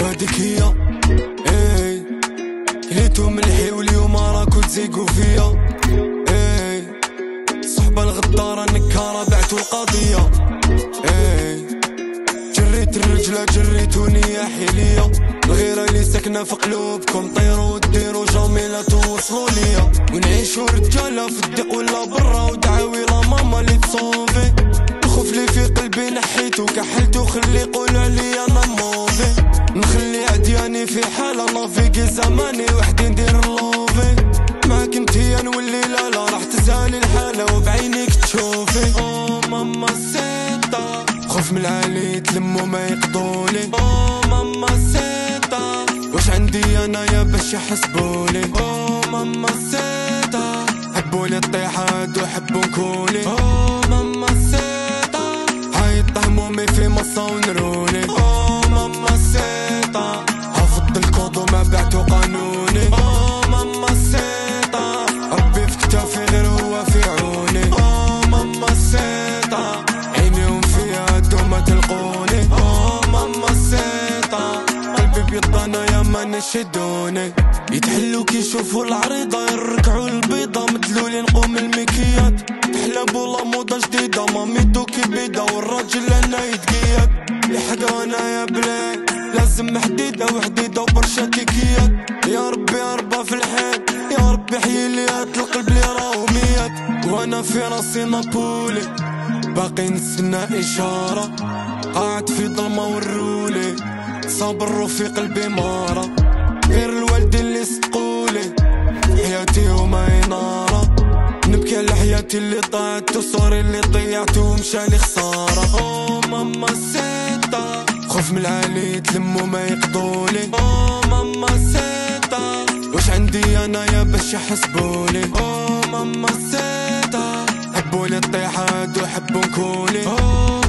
هاديك هي كليتو ملحي واليوم راكو تزيقو فيا صحبة الغدارة نكارة بعتو القضية جريت الرجلة جريتو نيا حيلية الغيرة اللي ساكنة في قلوبكم طيرو وديرو جامي لا توصلو ليا ونعيشو رجالة في الضيق ولا برا ودعاوي لا ماما اللي تصوفي الخوف اللي في قلبي نحيتو كحلتو خلي يقولو عليا انا موفي نخلي عدياني في حالة لافيكي زماني وحدي ندير لوفي معاك انتيا نولي لالا راح تزالي الحالة وبعينيك تشوفي او ماما سيتا خوف من العالي يتلمو ما يقضولي او ماما سيتا واش عندي انايا باش يحسبولي او ماما سيتا حبولي الطيحات وحبو نكولي او ماما سيتا هاي طهمومي في مصا ونرولي او ماما سيتا بعتو قانوني اه ماما سيطة ربي في كتافي غير هو في عوني اه ماما سيطة عينيهم فيها دوما تلقوني اه ماما سيطة قلبي بيض انايا ما نشدوني يتحلو كيشوفو العريضة يركعو البيضة مدلولي نقوم المكيات تحلبو لا موضة جديدة مامي دوكي بيضة والراجل انا يتقيد لحقو انايا بلاي لازم حديدة وحديدة وبرشا كيكيات يا ربي أربا في الحيط يا ربي حيلي هاد القلب لي راهو ميات وانا في راسي نابولي باقي نستنى إشارة قاعد في ظلمة ورولي صابر وفي قلبي مارة غير الوالدين اللي صدقولي حياتي هما نارة نبكي على حياتي اللي ضاعت وصوري اللي ضيعت ومشالي خسارة أو ماما سيتا خوف من العالي يتلمو ما يقضولي او ماما سيطة واش عندي انايا باش يحسبولي او ماما سيطة حبولي الطيحات وحبو نكولي